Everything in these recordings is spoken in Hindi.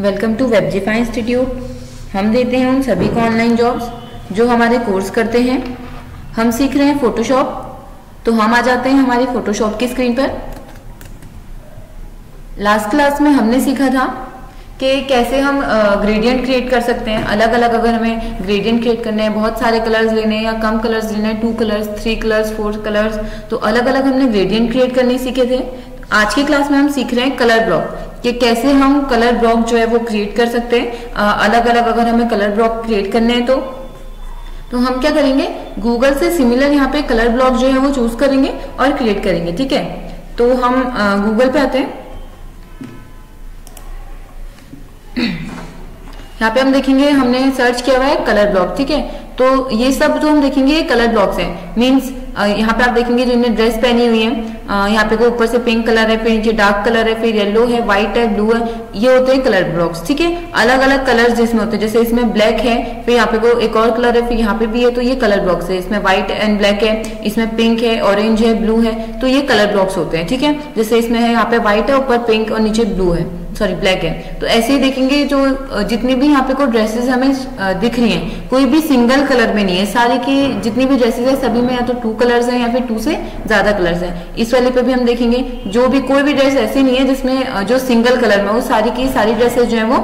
Welcome to WebJi Fine Institute। हम देते हैं उन सभी को ऑनलाइन जॉब्स जो हमारे कोर्स करते हैं। हम सीख रहे हैं फोटोशॉप, तो हम आ जाते हैं हमारे फोटोशॉप की स्क्रीन पर। लास्ट क्लास में हमने सीखा था कि कैसे हम ग्रेडियंट क्रिएट कर सकते हैं अलग अलग। अगर हमें ग्रेडियंट क्रिएट करने हैं, बहुत सारे कलर्स लेने हैं या कम कलर्स लेने हैं, 2 कलर्स 3 कलर्स 4 कलर्स, तो अलग अलग हमने ग्रेडियंट क्रिएट करने सीखे थे। आज की क्लास में हम सीख रहे हैं कलर ब्लॉक, कि कैसे हम कलर ब्लॉक जो है वो क्रिएट कर सकते हैं अलग अलग। अगर हमें कलर ब्लॉक क्रिएट करने हैं तो हम क्या करेंगे, गूगल से सिमिलर यहाँ पे कलर ब्लॉक जो है वो चूज करेंगे और क्रिएट करेंगे। ठीक है, तो हम गूगल पे आते हैं। यहाँ पे हम देखेंगे हमने सर्च किया हुआ है कलर ब्लॉक। ठीक है, तो ये सब जो हम देखेंगे कलर ब्लॉक्स हैं। मीन्स यहाँ पे आप देखेंगे जिन्हें ड्रेस पहनी हुई है, यहाँ पे ऊपर से पिंक कलर है, फिर नीचे डार्क कलर है, फिर येलो है, व्हाइट है, ब्लू है, ये होते हैं कलर ब्लॉक्स। ठीक है, अलग अलग कलर्स जिसमें होते हैं, जैसे इसमें ब्लैक है, फिर यहाँ पे एक और कलर है, फिर यहाँ पे भी है, तो ये कलर ब्लॉक्स है। इसमें व्हाइट एंड ब्लैक है, इसमें पिंक है, ऑरेंज है, ब्लू है, तो ये कलर ब्लॉक्स होते हैं। ठीक है, जैसे इसमें है, यहाँ पे व्हाइट है, ऊपर पिंक और नीचे ब्लू है, सॉरी ब्लैक है। तो ऐसे ही देखेंगे जो जितनी भी यहाँ पे को ड्रेसेस हमें दिख रही हैं, कोई भी सिंगल कलर में नहीं है। सारी की जितनी भी ड्रेसेस है सभी में या तो 2 कलर्स हैं या फिर 2 से ज्यादा कलर्स हैं। इस वाले पे भी हम देखेंगे जो भी कोई भी ड्रेस ऐसी नहीं है जिसमें जो सिंगल कलर में हो, सारी की सारी ड्रेसेस जो है वो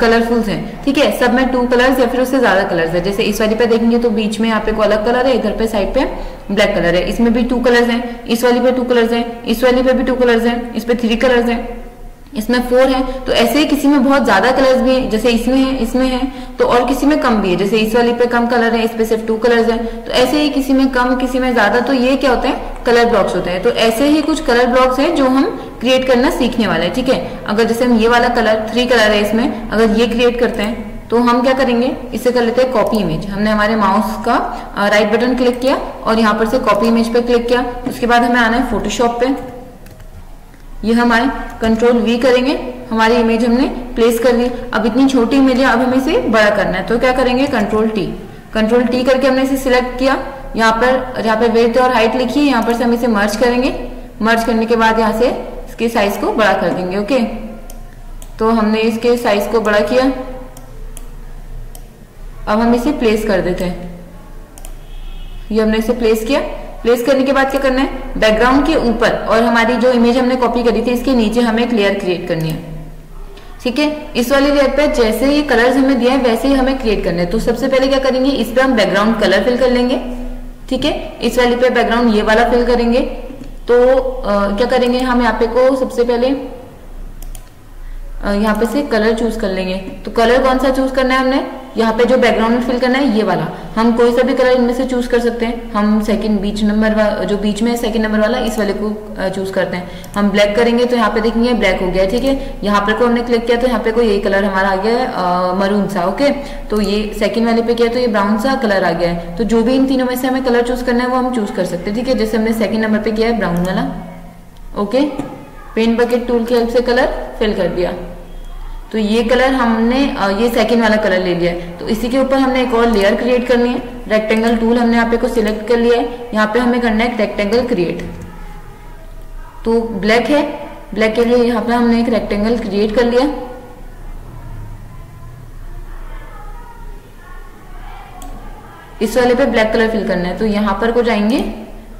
कलरफुल हैं। ठीक है, सब में 2 कलर्स या फिर उससे ज्यादा कलर्स है। जैसे इस वाली पे देखेंगे तो बीच में यहाँ पे को अलग कलर है, इधर पे साइड पे ब्लैक कलर है, इसमें भी 2 कलर्स हैं, इस वाली पे 2 कलर्स हैं, इस वाली पे भी 2 कलर्स हैं, इस पे 3 कलर्स हैं, इसमें 4 है। तो ऐसे ही किसी में बहुत ज्यादा कलर्स भी हैं, जैसे इसमें है, इसमें है, तो और किसी में कम भी है, जैसे इस वाली पे कम कलर है, इस पे सिर्फ 2 कलर्स हैं। तो ऐसे ही किसी में कम, किसी में ज्यादा, तो ये क्या होते हैं, कलर ब्लॉक्स होते हैं। तो ऐसे ही कुछ कलर ब्लॉक्स हैं जो हम क्रिएट करना सीखने वाले हैं। ठीक है, अगर जैसे हम ये वाला कलर 3 कलर है, इसमें अगर ये क्रिएट करते हैं तो हम क्या करेंगे, इसे कर लेते हैं कॉपी इमेज। हमने हमारे माउस का राइट बटन क्लिक किया और यहाँ पर से कॉपी इमेज पे क्लिक किया। उसके बाद हमें आना है फोटोशॉप पे, ये हमारे कंट्रोल V करेंगे, हमारी इमेज हमने प्लेस कर दी। अब इतनी छोटी इमेज है, अब हमें इसे बड़ा करना है, तो क्या करेंगे, कंट्रोल T करके हमने इसे सिलेक्ट किया। यहाँ पर वेट और हाइट लिखी है, यहाँ पर से हम इसे मर्ज करेंगे। मर्ज करने के बाद यहाँ से इसके साइज को बड़ा कर देंगे। ओके, तो हमने इसके साइज को बड़ा किया। अब हम इसे प्लेस कर देते हैं, ये हमने इसे प्लेस किया। प्लेस करने के बाद क्या करना है, बैकग्राउंड के ऊपर और हमारी जो इमेज हमने कॉपी करी थी इसके नीचे हमें एक लेयर क्रिएट करनी है। ठीक है, इस वाले लेयर पे जैसे ये कलर्स हमें दिए हैं वैसे ही हमें क्रिएट करने हैं। तो सबसे पहले क्या करेंगे, इस पे हम बैकग्राउंड कलर फिल कर लेंगे। ठीक है, इस वाले पे बैकग्राउंड ये वाला फिल करेंगे। तो क्या करेंगे, हम यहाँ पे को सबसे पहले यहाँ पे से कलर चूज कर लेंगे। तो कलर कौन सा चूज करना है हमने, यहाँ पे जो बैकग्राउंड फिल करना है ये वाला। हम कोई सा भी कलर इनमें से चूज कर सकते हैं। हम बीच में सेकंड नंबर वाला इस वाले को चूज करते हैं। हम ब्लैक करेंगे तो यहाँ पे देखेंगे ब्लैक हो गया। ठीक है, यहाँ पर को हमने क्लिक किया तो यहाँ पे को यही कलर हमारा आ गया है, मरून सा। ओके, तो ये सेकंड वाले पे किया तो ये ब्राउन सा कलर आ गया है। तो जो भी इन तीनों में से हमें कलर चूज करना है वो हम चूज कर सकते हैं। ठीक है, जैसे हमने सेकंड नंबर पे किया है ब्राउन वाला। ओके, पेंट बकेट टूल की हेल्प से कलर फिल कर दिया। तो ये कलर हमने ये सेकंड वाला कलर ले लिया है। तो इसी के ऊपर हमने एक और लेयर क्रिएट करनी है। रेक्टेंगल टूल हमने यहाँ पे को सिलेक्ट कर लिया है। यहाँ पे हमें करना है रेक्टेंगल क्रिएट। तो ब्लैक है, ब्लैक के लिए यहाँ पे हमने एक रेक्टेंगल क्रिएट कर लिया। इस वाले पे ब्लैक कलर फिल करना है, तो यहाँ पर को जाएंगे।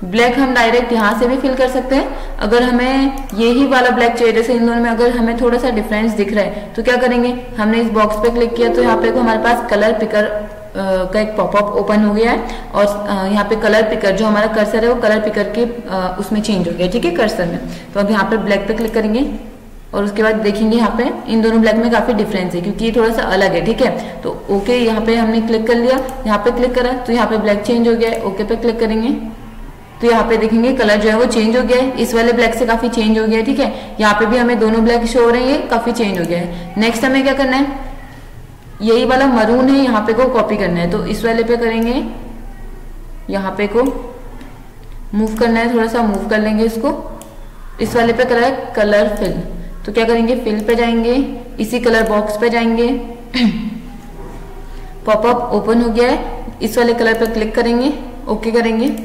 ब्लैक हम डायरेक्ट यहाँ से भी फिल कर सकते हैं। अगर हमें यही वाला ब्लैक चाहिए, जैसे इन दोनों में अगर हमें थोड़ा सा डिफरेंस दिख रहा है तो क्या करेंगे, हमने इस बॉक्स पे क्लिक किया तो यहाँ पे को हमारे पास कलर पिकर का एक पॉपअप ओपन हो गया है। और यहाँ पे कलर पिकर जो हमारा कर्सर है वो कलर पिकर के उसमें चेंज हो गया। ठीक है, कर्सर में। तो अब यहाँ पे ब्लैक पे क्लिक करेंगे और उसके बाद देखेंगे यहाँ पे इन दोनों ब्लैक में काफी डिफरेंस है क्योंकि ये थोड़ा सा अलग है। ठीक है, तो ओके यहाँ पे हमने क्लिक कर लिया, यहाँ पे क्लिक करा तो यहाँ पे ब्लैक चेंज हो गया है। ओके पे क्लिक करेंगे तो यहाँ पे देखेंगे कलर जो है वो चेंज हो गया है, इस वाले ब्लैक से काफी चेंज हो गया है। ठीक है, यहाँ पे भी हमें दोनों ब्लैक शो हो रहे हैं, काफी चेंज हो गया है। नेक्स्ट हमें क्या करना है, यही वाला मरून है, यहाँ पे को कॉपी करना है। तो इस वाले पे करेंगे, यहाँ पे को मूव करना है, थोड़ा सा मूव कर लेंगे इसको। इस वाले पे कलर है कलर फिल, तो क्या करेंगे, फिल पे जाएंगे, इसी कलर बॉक्स पे जाएंगे, पॉपअप ओपन हो गया है। इस वाले कलर पे क्लिक करेंगे, ओके करेंगे,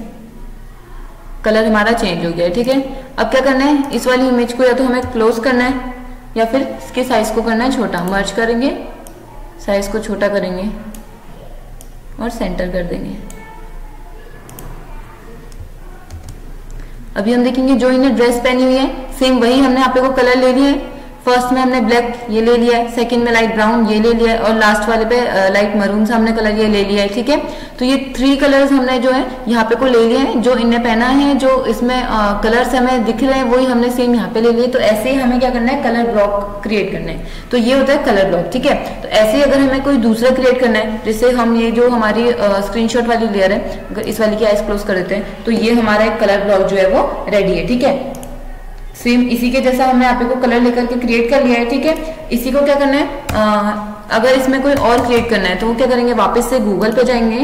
कलर हमारा चेंज हो गया है। ठीक है, अब क्या करना है, इस वाली इमेज को या तो हमें क्लोज करना है या फिर इसके साइज को करना है छोटा, मर्ज करेंगे, साइज को छोटा करेंगे और सेंटर कर देंगे। अभी हम देखेंगे जो इन्हें ड्रेस पहनी हुई है सेम वही हमने आप लोगों को कलर ले लिए है। फर्स्ट में हमने ब्लैक ये ले लिया है, सेकंड में लाइट ब्राउन ये ले लिया है और लास्ट वाले पे लाइट मरून सा हमने कलर ये ले लिया है। ठीक है, तो ये 3 कलर्स हमने जो है यहाँ पे को ले लिए हैं, जो इनने पहना है, जो इसमें कलर्स हमें दिख रहे हैं वही हमने सेम यहाँ पे ले लिए। तो ऐसे ही हमें क्या करना है, कलर ब्लॉक क्रिएट करना है। तो ये होता है कलर ब्लॉक। ठीक है, तो ऐसे ही अगर हमें कोई दूसरा क्रिएट करना है, जैसे हम ये जो हमारी स्क्रीनशॉट वाली लेयर है अगर इस वाली की आइज क्लोज कर देते हैं तो ये हमारा एक कलर ब्लॉक जो है वो रेडी है। ठीक है, सेम इसी के जैसा हमने आप को कलर लेकर के क्रिएट कर लिया है। ठीक है, इसी को क्या करना है, अगर इसमें कोई और क्रिएट करना है तो वो क्या करेंगे, वापस से गूगल पे जाएंगे,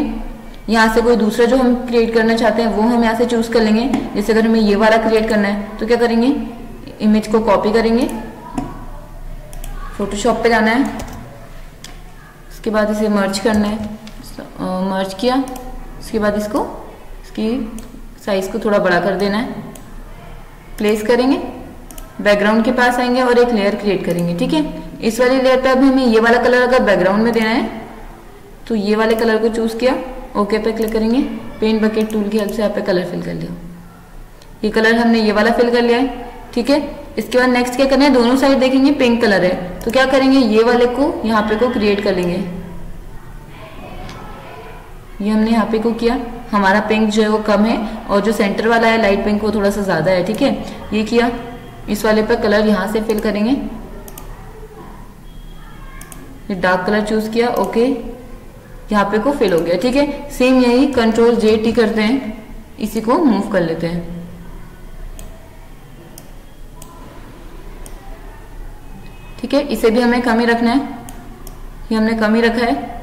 यहाँ से कोई दूसरा जो हम क्रिएट करना चाहते हैं वो हम यहाँ से चूज कर लेंगे। जैसे अगर हमें ये वाला क्रिएट करना है तो क्या करेंगे, इमेज को कॉपी करेंगे, फोटोशॉप पे जाना है, उसके बाद इसे मर्ज करना है, मर्ज किया, उसके बाद इसको इसकी साइज को थोड़ा बड़ा कर देना है, प्लेस करेंगे, बैकग्राउंड के पास आएंगे और एक लेयर क्रिएट करेंगे। ठीक है, इस वाली लेयर पे अभी हमें ये वाला कलर अगर बैकग्राउंड में देना है तो ये वाले कलर को चूज किया, ओके पे क्लिक करेंगे, पेंट बकेट टूल की हेल्प से आप पे कलर फिल कर लिया। ये कलर हमने ये वाला फिल कर लिया है। ठीक है, इसके बाद नेक्स्ट क्या करना है, दोनों साइड देखेंगे पिंक कलर है तो क्या करेंगे, ये वाले को यहाँ पे को क्रिएट कर लेंगे। ये हमने यहाँ पे को किया, हमारा पिंक जो है वो कम है और जो सेंटर वाला है लाइट पिंक वो थोड़ा सा ज्यादा है। ठीक है, ये किया, इस वाले पर कलर यहाँ से फिल करेंगे, ये डार्क कलर चूज किया, ओके, यहाँ पे को फिल हो गया। ठीक है, सेम यही कंट्रोल J T करते हैं, इसी को मूव कर लेते हैं। ठीक है, इसे भी हमें कम ही रखना है, ये हमने कम ही रखा है।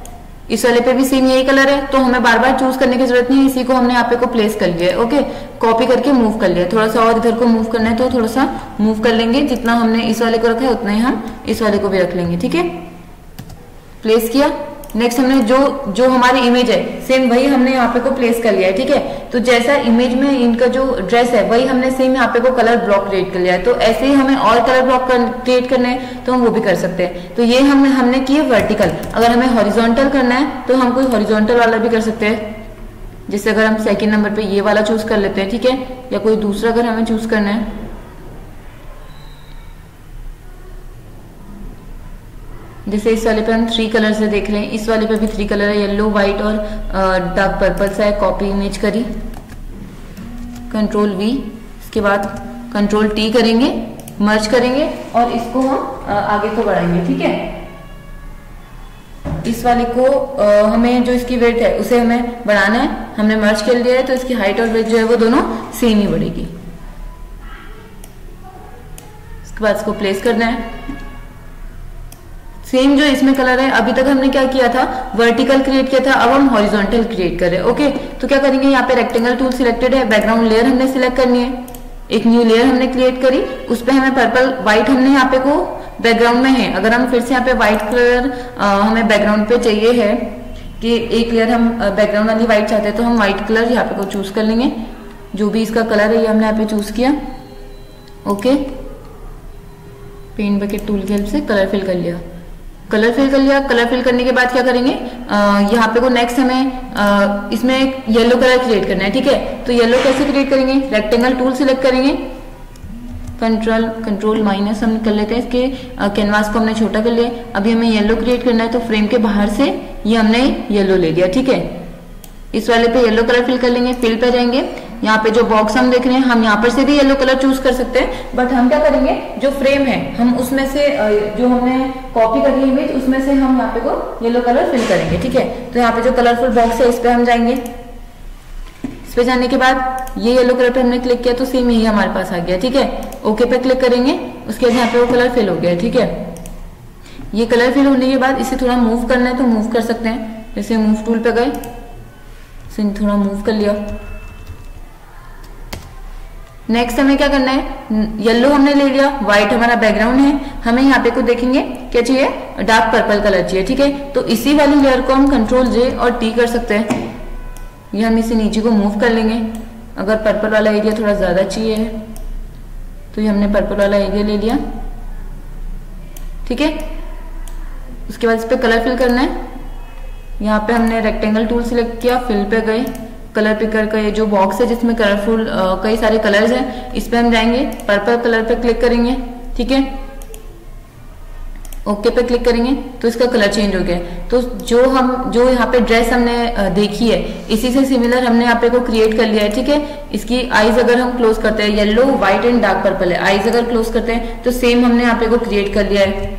इस वाले पे भी सेम यही कलर है तो हमें बार बार चूज करने की जरूरत नहीं है, इसी को हमने यहाँ पे को प्लेस कर लिया है। ओके, कॉपी करके मूव कर लिया, थोड़ा सा और इधर को मूव करना है तो थोड़ा सा मूव कर लेंगे, जितना हमने इस वाले को रखा है उतना ही हम इस वाले को भी रख लेंगे। ठीक है, प्लेस किया, नेक्स्ट हमने जो हमारी इमेज है सेम वही हमने यहाँ पे को प्लेस कर लिया है। ठीक है, तो जैसा इमेज में इनका जो ड्रेस है वही हमने सेम यहाँ पे को कलर ब्लॉक क्रिएट कर लिया है। तो ऐसे ही हमें और कलर ब्लॉक क्रिएट करने हैं तो हम वो भी कर सकते हैं। तो ये हमने किए वर्टिकल, अगर हमें हॉरिजॉन्टल करना है तो हम कोई हॉरिजॉन्टल वाला भी कर सकते हैं। जैसे अगर हम सेकेंड नंबर पर ये वाला चूज कर लेते हैं, ठीक है, या कोई दूसरा अगर हमें चूज करना है, जैसे इस वाले पे हम 3 कलर से देख रहे हैं, इस वाले पे भी 3 कलर है, येलो, व्हाइट और डार्क पर्पल सा है। कॉपी इमेज करी, कंट्रोल V, इसके बाद कंट्रोल T करेंगे, मर्ज करेंगे और इसको हम आगे को बढ़ाएंगे। ठीक है, इस वाले को हमें जो इसकी वेट है उसे हमें बढ़ाना है, हमने मर्ज कर लिया है तो इसकी हाइट और वेट जो है वो दोनों सेम ही बढ़ेगी। इसके बाद इसको प्लेस करना है, सेम जो इसमें कलर है। अभी तक हमने क्या किया था, वर्टिकल क्रिएट किया था, अब हम हॉरिजॉन्टल क्रिएट कर रहे हैं। ओके, तो क्या करेंगे, यहाँ पे रेक्टेंगल टूल सिलेक्टेड है, बैकग्राउंड लेयर हमने सिलेक्ट करनी है, एक न्यू लेयर हमने क्रिएट करी, उस पर हमें पर्पल व्हाइट हमने यहाँ पे को बैकग्राउंड में है। अगर हम फिर से यहाँ पे व्हाइट कलर हमें बैकग्राउंड पे चाहिए है कि एक लेयर हम बैकग्राउंड वाली व्हाइट चाहते हैं तो हम व्हाइट कलर यहाँ पे को चूज कर लेंगे, जो भी इसका कलर है ये हमने यहाँ पे चूज किया। ओके, पेंट बकेट टूल की हेल्प से कलर फिल कर लिया, कलर फिल करने के बाद क्या करेंगे, यहाँ पे को नेक्स्ट हमें इसमें एक येलो कलर क्रिएट करना है। ठीक है, तो येलो कैसे क्रिएट करेंगे, रेक्टेंगल टूल सिलेक्ट करेंगे, कंट्रोल माइनस हम कर लेते हैं, इसके कैनवास को हमने छोटा कर लिया। अभी हमें येलो क्रिएट करना है तो फ्रेम के बाहर से ये हमने येलो ले लिया। ठीक है, इस वाले पे येलो कलर फिल कर लेंगे, फिल पे जाएंगे, यहाँ पे जो बॉक्स हम देख रहे हैं हम यहाँ पर से भी येलो कलर चूज कर सकते हैं, बट हम क्या करेंगे, जो फ्रेम है हम उसमें से जो हमने कॉपी कर ली इमेज उसमें से हम यहाँ पे को येलो कलर फिल करेंगे। ठीक है, तो यहाँ पे जो कलरफुल बॉक्स है इस पे हम जाएंगे, इस पे जाने के बाद ये येलो कलर पे हमने क्लिक किया तो सेम यही हमारे पास आ गया। ठीक है, ओके पे क्लिक करेंगे, उसके बाद यहाँ पे वो कलर फिल हो गया। ठीक है, ये कलर फिल होने के बाद इसे थोड़ा मूव करना है तो मूव कर सकते हैं, जैसे मूव टूल पे गए, थोड़ा मूव कर लिया। नेक्स्ट हमें क्या करना है, येलो हमने ले लिया, व्हाइट हमारा बैकग्राउंड है, हमें यहाँ पे को देखेंगे क्या चाहिए, डार्क पर्पल कलर चाहिए। ठीक है, तो इसी वाली लेयर को हम कंट्रोल J और T कर सकते हैं, ये हम इसे नीचे को मूव कर लेंगे। अगर पर्पल वाला एरिया थोड़ा ज्यादा चाहिए तो ये हमने पर्पल वाला एरिया ले लिया, ठीक है। उसके बाद इस पर कलर फिल करना है। यहाँ पे हमने रेक्टेंगल टूल सिलेक्ट किया, फिल पे गए, कलर पिकर का ये जो बॉक्स है जिसमें कलरफुल कई सारे कलर्स हैं, इस पे हम जाएंगे, पर्पल कलर पे क्लिक करेंगे, ठीक है, ओके पे क्लिक करेंगे तो इसका कलर चेंज हो गया। तो जो यहाँ पे ड्रेस हमने देखी है इसी से सिमिलर हमने यहाँ पे को क्रिएट कर लिया है, ठीक है। इसकी आईज अगर हम क्लोज करते हैं, yellow white and dark purple है, आईज अगर क्लोज करते हैं तो सेम हमने यहाँ पे को क्रिएट कर लिया है।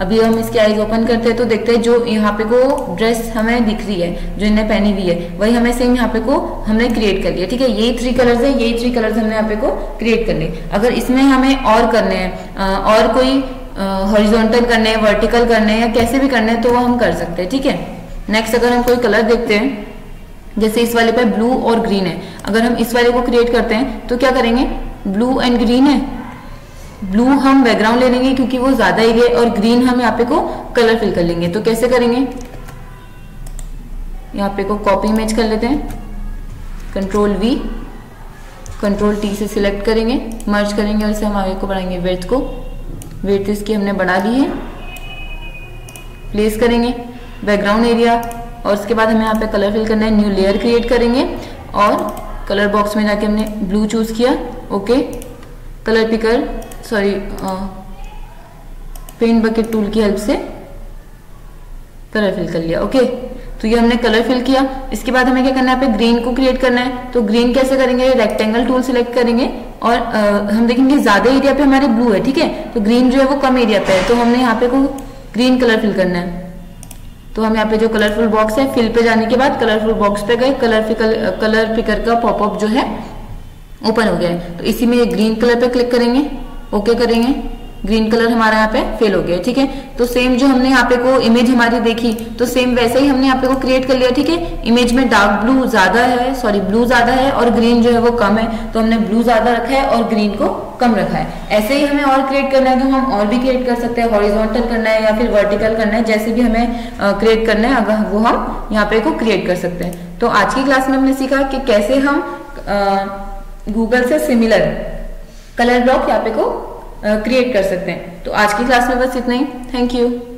अभी हम इसकी आईज ओपन करते हैं तो देखते हैं जो यहाँ पे को ड्रेस हमें दिख रही है, जो इन्हें पहनी हुई है, वही हमें सेम यहाँ पे को हमने क्रिएट कर लिया, ठीक है। यही थ्री कलर्स है, यही थ्री कलर्स हमने यहाँ पे को क्रिएट कर लिए। अगर इसमें हमें और करने हैं, और कोई हॉरिजॉन्टल करने हैं, वर्टिकल करने हैं, या कैसे भी करने हैं तो वो हम कर सकते हैं, ठीक है। नेक्स्ट अगर हम कोई कलर देखते हैं, जैसे इस वाले पे ब्लू और ग्रीन है, अगर हम इस वाले को क्रिएट करते हैं तो क्या करेंगे, ब्लू एंड ग्रीन है, ब्लू हम बैकग्राउंड ले लेंगे क्योंकि वो ज्यादा ही है, और ग्रीन हम यहाँ पे को कलर फिल कर लेंगे। तो कैसे करेंगे, यहाँ पे को कॉपी इमेज कर लेते हैं, Ctrl+V Ctrl+T से सिलेक्ट करेंगे, मर्ज करेंगे और इसे हम आगे को बढ़ाएंगे, विड्थ को, विड्थ इसकी हमने बढ़ा ली है, प्लेस करेंगे बैकग्राउंड एरिया, और उसके बाद हमें यहाँ पे कलर फिल करना है, न्यू लेयर क्रिएट करेंगे और कलर बॉक्स में जाके हमने ब्लू चूज किया, okay, colour picker paint bucket tool की हेल्प से कलर फिल कर लिया, ओके। तो ये हमने कलर फिल किया। इसके बाद हमें क्या करना है, यहाँ पे ग्रीन को क्रिएट करना है। तो ग्रीन कैसे करेंगे, रेक्टेंगल टूल सिलेक्ट करेंगे और हम देखेंगे ज्यादा एरिया पे हमारे ब्लू है, ठीक है, तो ग्रीन जो है वो कम एरिया पे है, तो हमने यहाँ पे को ग्रीन कलर फिल करना है। तो हम यहाँ पे जो कलरफुल बॉक्स है, फिल पे जाने के बाद कलरफुल बॉक्स पे गए, कलर पिकर का पॉपअप जो है ओपन हो गया है, तो इसी में ग्रीन कलर पे क्लिक करेंगे, ओके करेंगे, ग्रीन कलर हमारा यहाँ पे फेल हो गया, ठीक है। तो सेम जो हमने यहाँ पे को इमेज हमारी देखी तो सेम वैसे ही हमने यहाँ पे को क्रिएट कर लिया, ठीक है। इमेज में डार्क ब्लू ज्यादा है, सॉरी ब्लू ज्यादा है और ग्रीन जो है वो कम है, तो हमने ब्लू ज्यादा रखा है और ग्रीन को कम रखा है। ऐसे ही हमें और क्रिएट करना है तो हम और भी क्रिएट कर सकते हैं, हॉरिजॉन्टल करना है या फिर वर्टिकल करना है, जैसे भी हमें क्रिएट करना है अगर वो हम यहाँ पे को क्रिएट कर सकते हैं। तो आज की क्लास में हमने सीखा कि कैसे हम गूगल से सिमिलर कलर ब्लॉक यहाँ पे को क्रिएट कर सकते हैं। तो आज की क्लास में बस इतना ही, थैंक यू।